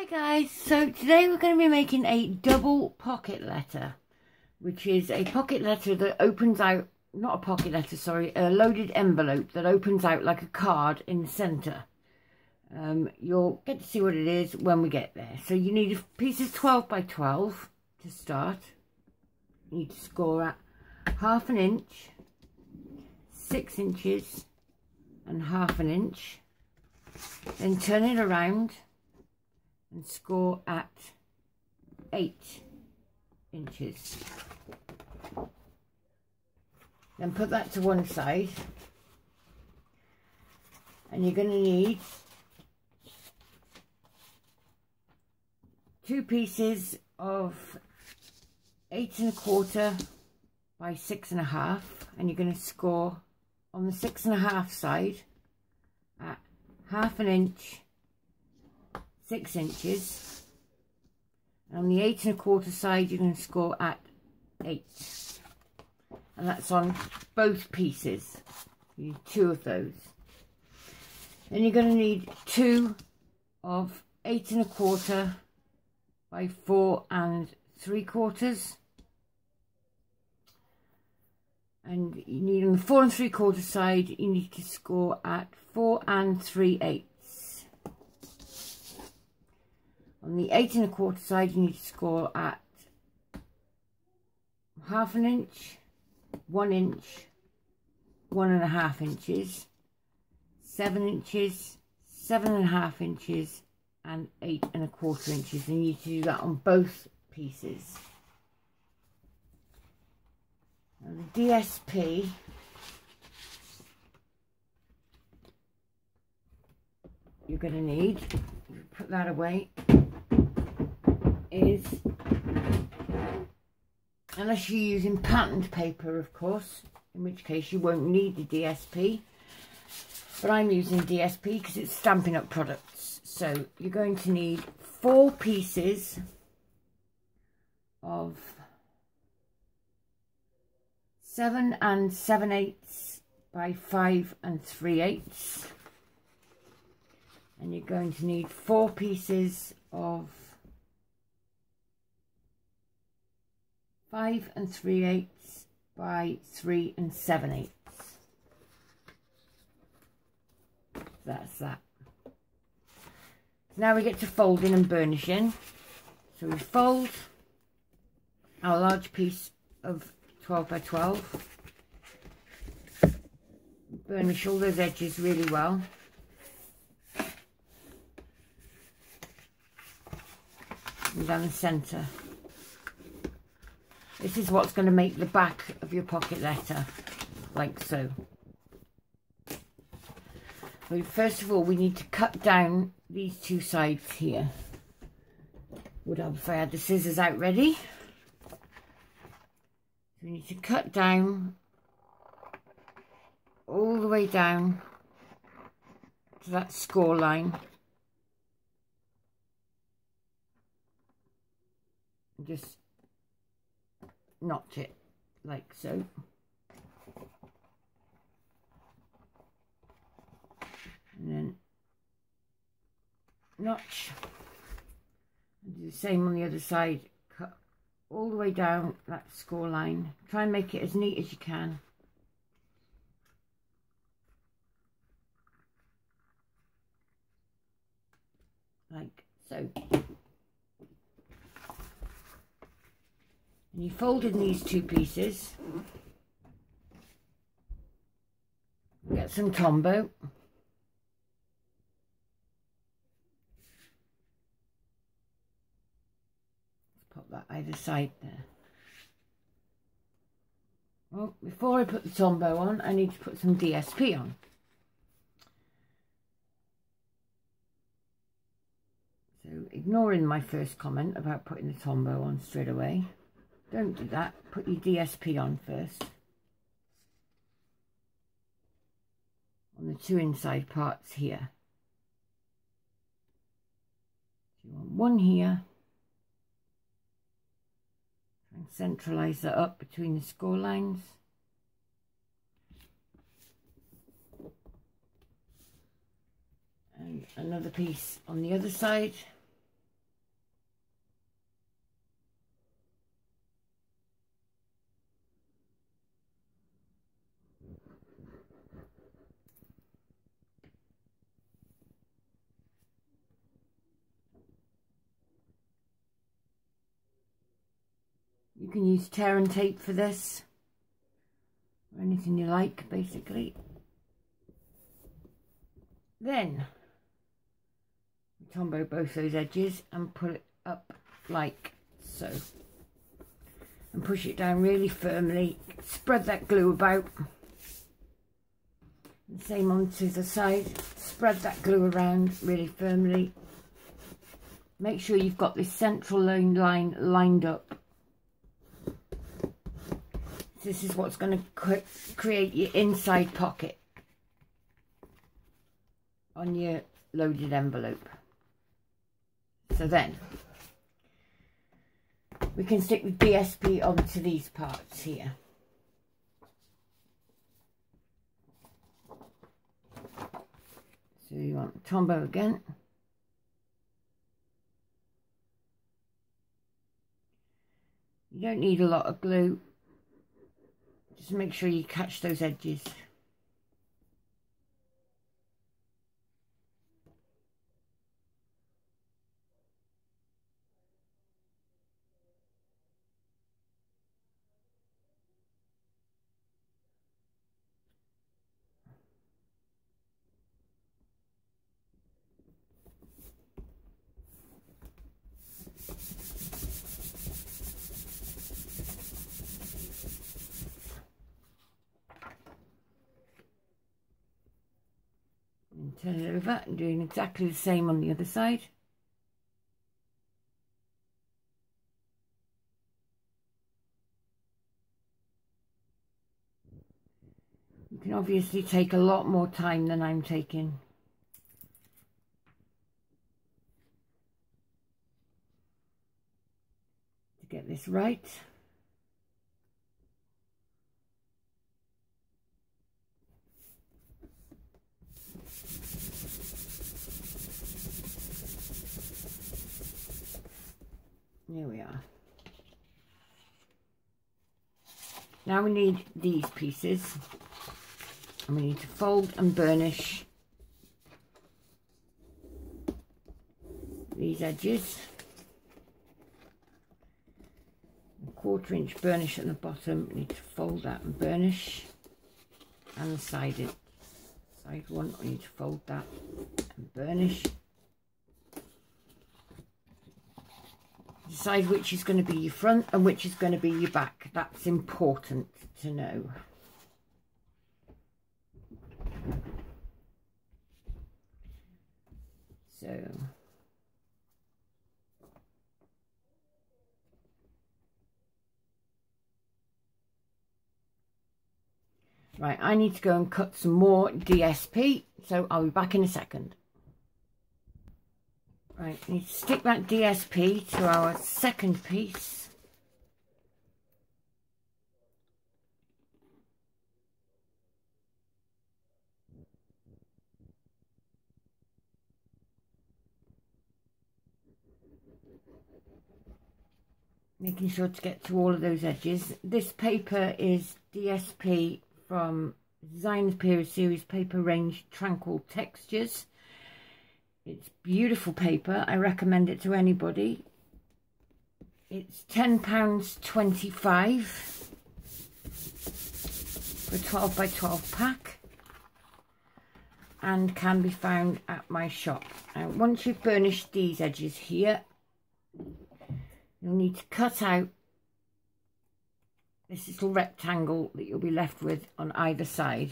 Hi guys, so today we're going to be making a double pocket letter, which is a pocket letter that opens out, not a pocket letter, sorry, a loaded envelope that opens out like a card in the centre. You'll get to see what it is when we get there. So you need a piece of 12 by 12 to start. You need to score at 1/2 inch, 6 inches and 1/2 inch. Then turn it around and score at 8 inches. Then put that to one side. And you're going to need two pieces of 8 1/4 by 6 1/2. And you're going to score on the 6 1/2 side at 1/2 inch, 6 inches, and on the 8 1/4 side you're going to score at 8, and that's on both pieces. You need two of those. Then you're going to need two of 8 1/4 by 4 3/4, and you need on the 4 3/4 side you need to score at 4 3/8. On the 8 1/4 side, you need to score at 1/2 inch, 1 inch, 1 1/2 inches, 7 inches, 7 1/2 inches, and 8 1/4 inches. And you need to do that on both pieces. Now the DSP you're going to need, put that away, is, unless you're using patterned paper of course, in which case you won't need the DSP, but I'm using DSP because it's Stampin' Up products. So you're going to need 4 pieces of 7 7/8 by 5 3/8, and you're going to need 4 pieces of 5 3/8 by 3 7/8. That's that. So now we get to folding and burnishing. So we fold our large piece of 12 by 12. Burnish all those edges really well. And down the centre. This is what's going to make the back of your pocket letter, like so. Well, first of all, we need to cut down these two sides here. Would help if I had the scissors out ready. We need to cut down all the way down to that score line. And just notch it like so. And then notch. And do the same on the other side. Cut all the way down that score line. Try and make it as neat as you can. Like so. And you fold in these two pieces. Get some Tombow. Pop that either side there. Well, before I put the Tombow on, I need to put some DSP on. So, ignoring my first comment about putting the Tombow on straight away. Don't do that, put your DSP on first. On the two inside parts here. So you want one here. And centralise that up between the score lines. And another piece on the other side. You can use tear and tape for this, or anything you like, basically. Then Tombow both those edges and pull it up like so, and push it down really firmly. Spread that glue about, and same onto the side. Spread that glue around really firmly. Make sure you've got this central line lined up. This is what's going to create your inside pocket on your loaded envelope. So then we can stick with DSP onto these parts here. So you want Tombow again. You don't need a lot of glue. Just make sure you catch those edges. Turn it over and doing exactly the same on the other side. You can obviously take a lot more time than I'm taking. To get this right. Here we are. Now we need these pieces, and we need to fold and burnish these edges. A 1/4 inch burnish at the bottom. We need to fold that and burnish, and the side one. We need to fold that and burnish. Decide which is going to be your front and which is going to be your back. That's important to know. So right, I need to go and cut some more DSP, so I'll be back in a second. Right, we need to stick that DSP to our second piece. Making sure to get to all of those edges. This paper is DSP from Zions Period Series Paper Range Tranquil Textures. It's beautiful paper. I recommend it to anybody. It's £10.25 for a 12 by 12 pack, and can be found at my shop. Now, once you've burnished these edges here, you'll need to cut out this little rectangle that you'll be left with on either side.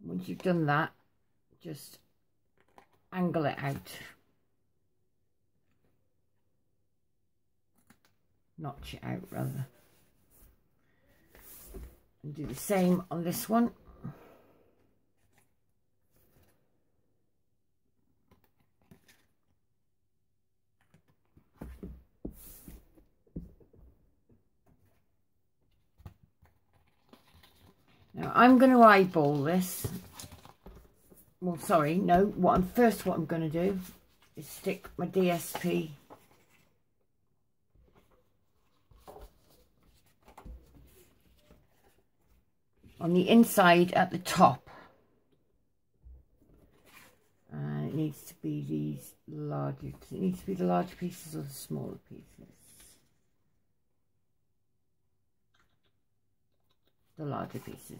Once you've done that, just angle it out. Notch it out, rather. And do the same on this one. Now, I'm going to eyeball this. Well, sorry, no. What I'm going to do is stick my DSP on the inside at the top. And it needs to be these larger. Does it need to be the larger pieces or the smaller pieces? The larger pieces.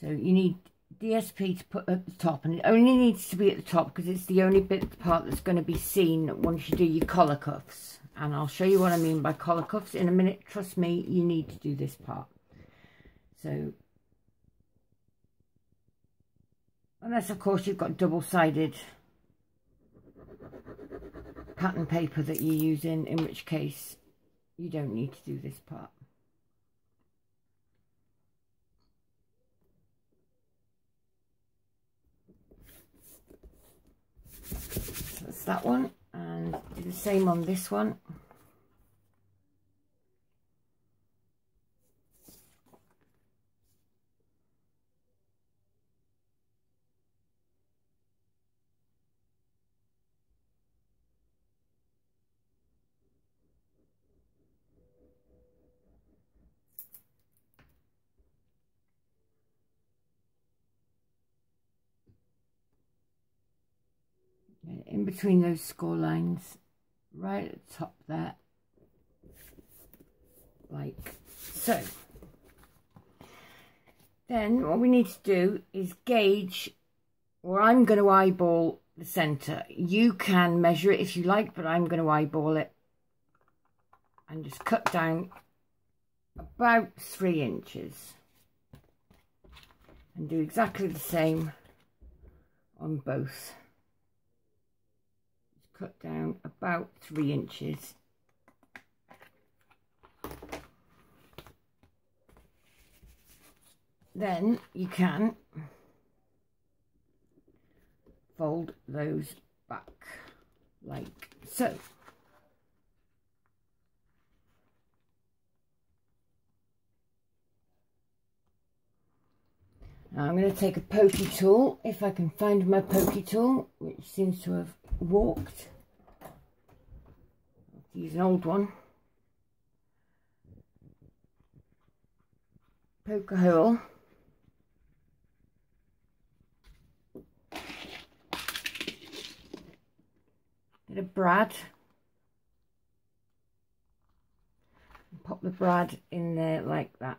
So you need DSP to put at the top, and it only needs to be at the top because it's the only bit of the part that's going to be seen once you do your collar cuffs, and I'll show you what I mean by collar cuffs in a minute. Trust me, you need to do this part. So unless of course you've got double-sided pattern paper that you're using, in which case you don't need to do this part. So that's that one, and do the same on this one. In between those score lines, right at the top there, like so. Then what we need to do is gauge, or I'm going to eyeball the centre. You can measure it if you like, but I'm going to eyeball it and just cut down about 3 inches and do exactly the same on both. Cut down about 3 inches. Then you can fold those back like so. Now I'm going to take a pokey tool, if I can find my pokey tool, which seems to have walked. I'll use an old one. Poke a hole. Get a brad. And pop the brad in there like that.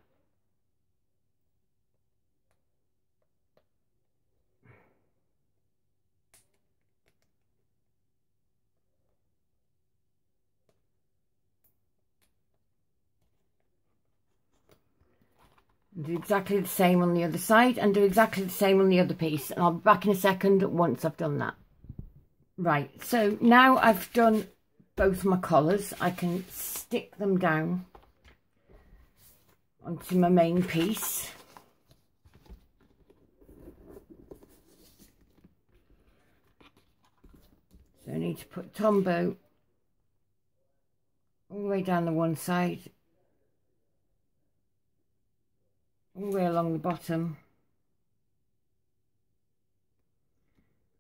Do exactly the same on the other side, and do exactly the same on the other piece, and I'll be back in a second once I've done that. Right, so now I've done both my collars, I can stick them down onto my main piece. So I need to put Tombow all the way down the one side, all the way along the bottom,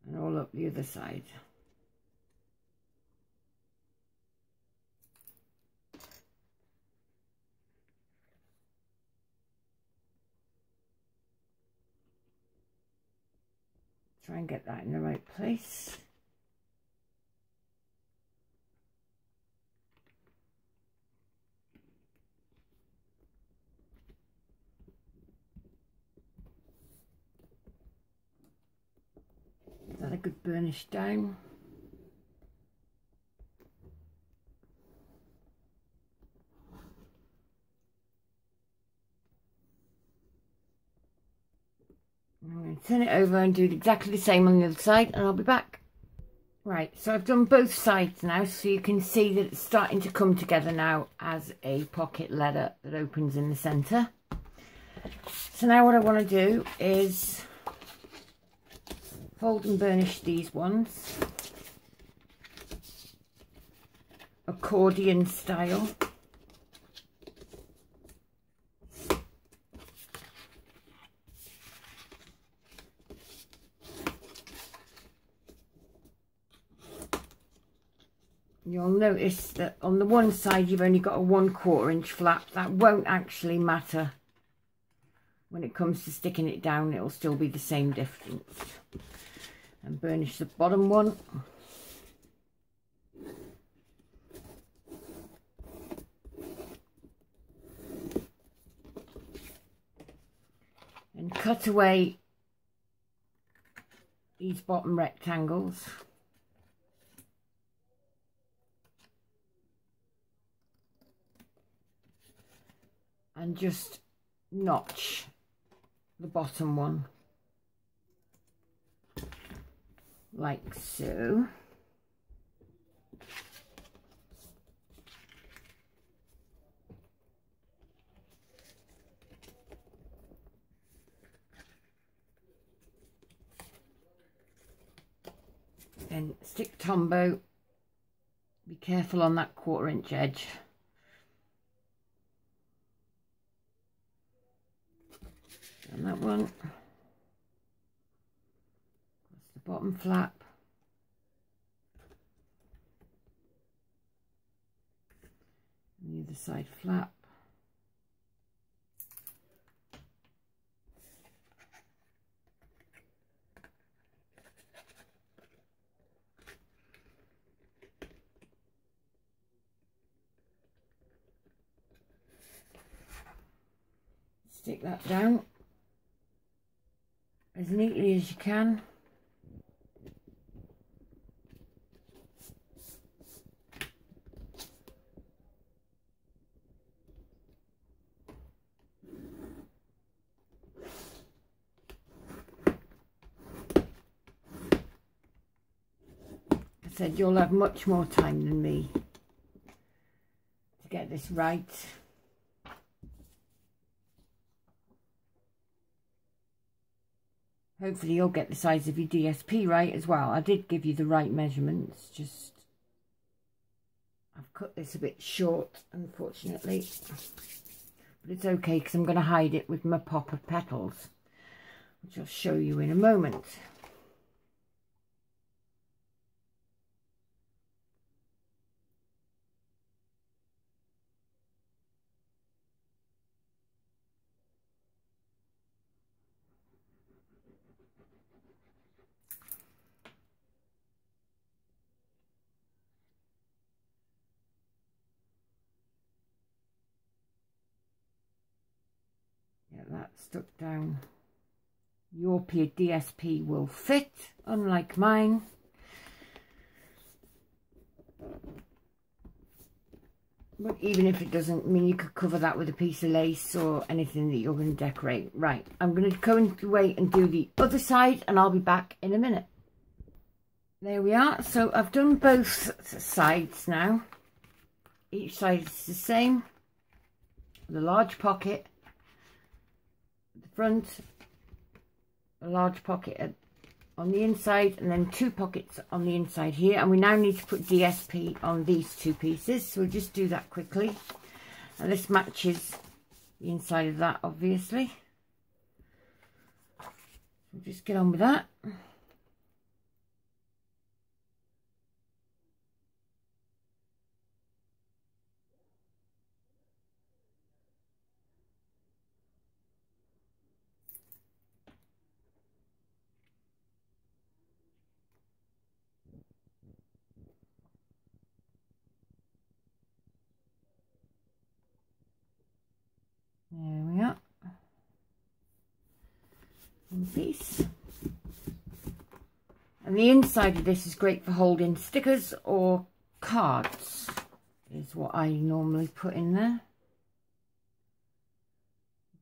and all up the other side. Try and get that in the right place. That I could burnish down. I'm going to turn it over and do exactly the same on the other side, and I'll be back. Right, so I've done both sides now, so you can see that it's starting to come together now as a pocket letter that opens in the centre. So now what I want to do is fold and burnish these ones, accordion style. You'll notice that on the one side you've only got a 1/4 inch flap. That won't actually matter when it comes to sticking it down, it'll still be the same difference. and burnish the bottom one. And cut away these bottom rectangles. And just notch the bottom one like so. Then stick Tombow. Be careful on that 1/4 inch edge. And that one, that's the bottom flap, and the other side flap, stick that down as neatly as you can. I said you'll have much more time than me to get this right. Hopefully you'll get the size of your DSP right as well. I did give you the right measurements, just I've cut this a bit short, unfortunately. But it's okay, because I'm going to hide it with my Pop of Petals, which I'll show you in a moment. Stuck down. Your DSP will fit, unlike mine. But even if it doesn't, I mean, you could cover that with a piece of lace or anything that you're going to decorate. Right, I'm going to go and wait and do the other side, and I'll be back in a minute. There we are. So I've done both sides now. Each side is the same. The large pocket at the front, a large pocket on the inside, and then 2 pockets on the inside here. And we now need to put DSP on these 2 pieces, so we'll just do that quickly. And this matches the inside of that, obviously. We'll just get on with that. There we are. One piece. And the inside of this is great for holding stickers or cards, is what I normally put in there.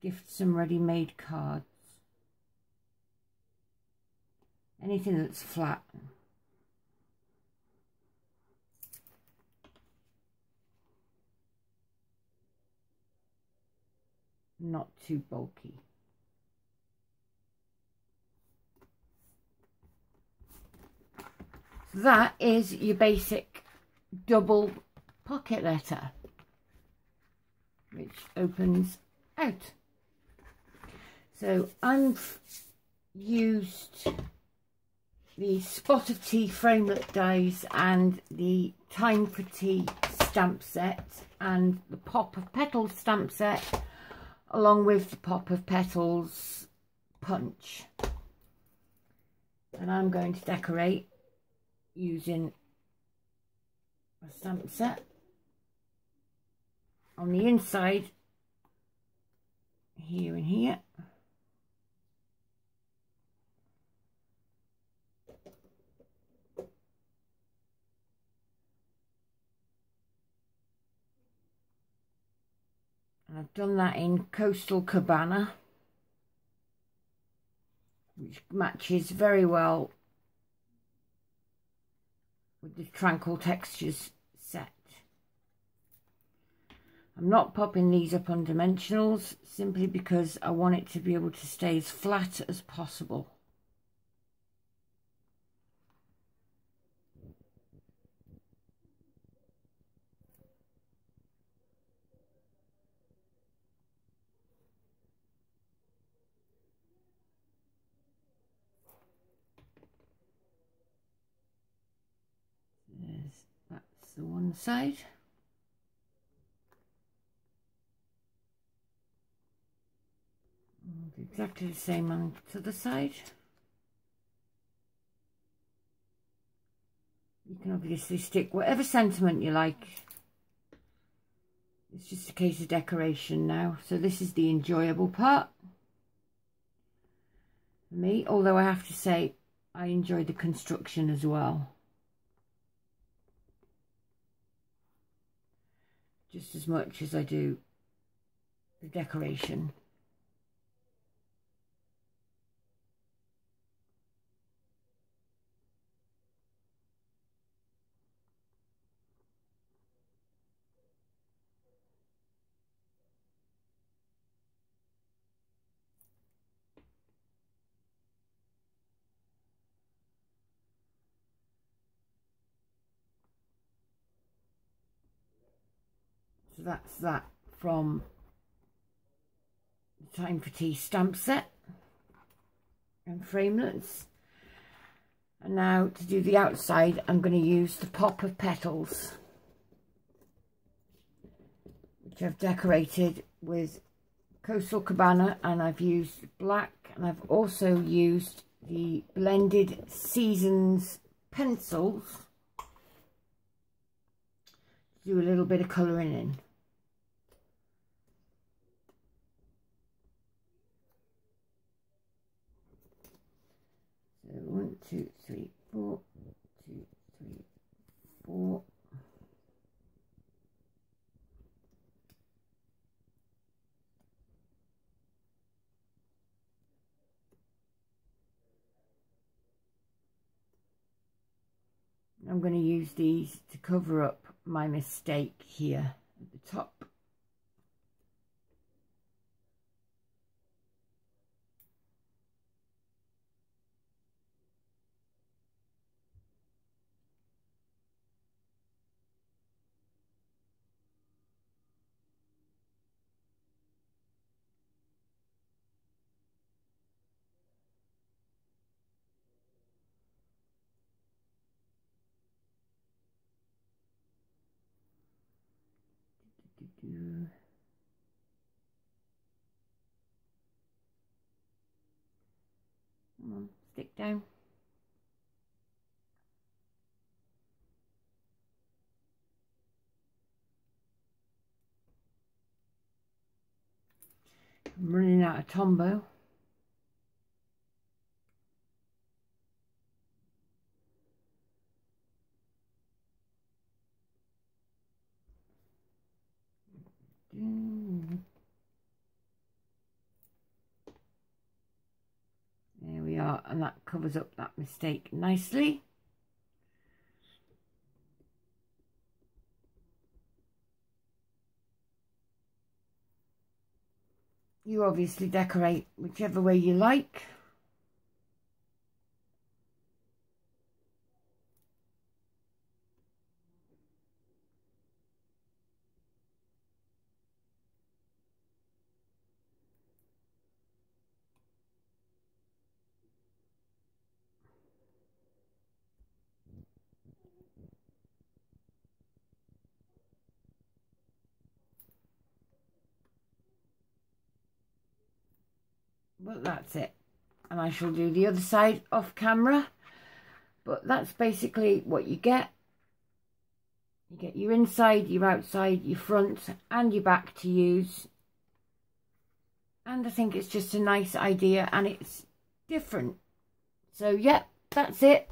Gifts and ready-made cards. Anything that's flat. Not too bulky. So that is your basic double pocket letter, which opens out. So I've used the Spot of Tea framelit dies and the Time for Tea stamp set and the Pop of Petals stamp set, along with the Pop of Petals punch. And I'm going to decorate using a stamp set. On the inside, here and here. And I've done that in Coastal Cabana, which matches very well with the Tranquil Textures set. I'm not popping these up on dimensionals simply because I want it to be able to stay as flat as possible. That's the one side. Exactly the same on the other side. You can obviously stick whatever sentiment you like. It's just a case of decoration now. So this is the enjoyable part for me, although I have to say I enjoy the construction as well. Just as much as I do the decoration. So that's that from the Time for Tea stamp set and framelets. And now to do the outside, I'm going to use the Pop of Petals, which I've decorated with Coastal Cabana, and I've used black, and I've also used the Blended Seasons pencils. Do a little bit of colouring in. So 1, 2, 3, 4, 2, 3, 4. I'm going to use these to cover up my mistake here at the top. Come on, stick down. I'm running out of Tombow. There we are, and that covers up that mistake nicely. You obviously decorate whichever way you like. But that's it. and I shall do the other side off camera. But that's basically what you get. You get your inside, your outside, your front and your back to use. And I think it's just a nice idea and it's different. So yeah, that's it.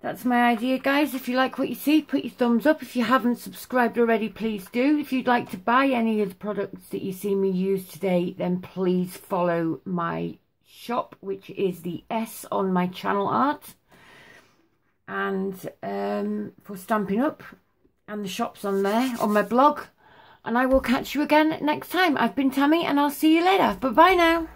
That's my idea, guys. If you like what you see, put your thumbs up. If you haven't subscribed already, please do. If you'd like to buy any of the products that you see me use today, then please follow my shop, which is the S on my channel art. And for Stampin' Up, and the shop's on there, on my blog. And I will catch you again next time. I've been Tammy, and I'll see you later. Bye-bye now.